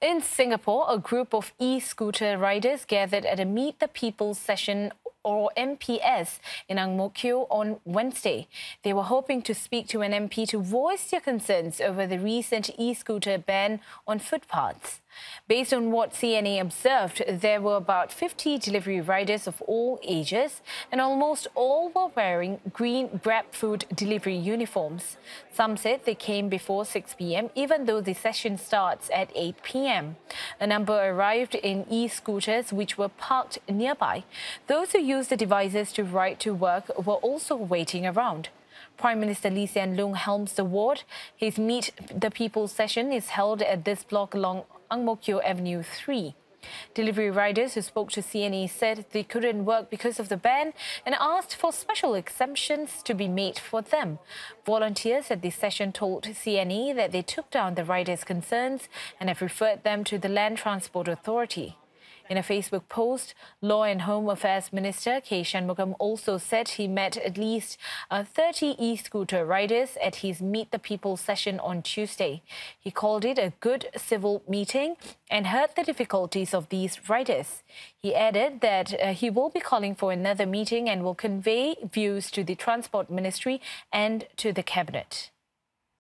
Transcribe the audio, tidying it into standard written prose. In Singapore, a group of e-scooter riders gathered at a Meet-the-People session or MPS in Ang Mo Kio on Wednesday. They were hoping to speak to an MP to voice their concerns over the recent e-scooter ban on footpaths. Based on what CNA observed, there were about 50 delivery riders of all ages, and almost all were wearing green Grab food delivery uniforms. Some said they came before 6 p.m, even though the session starts at 8 p.m. A number arrived in e-scooters which were parked nearby. Those who used the devices to ride to work were also waiting around. Prime Minister Lee Hsien Loong helms the ward. His Meet the People session is held at this block along Ang Mo Kio Avenue 3. Delivery riders who spoke to CNA said they couldn't work because of the ban and asked for special exemptions to be made for them. Volunteers at the session told CNA that they took down the riders' concerns and have referred them to the Land Transport Authority. In a Facebook post, Law and Home Affairs Minister K. Shanmugam also said he met at least 30 e-scooter riders at his Meet the People session on Tuesday. He called it a good civil meeting and heard the difficulties of these riders. He added that he will be calling for another meeting and will convey views to the Transport Ministry and to the Cabinet.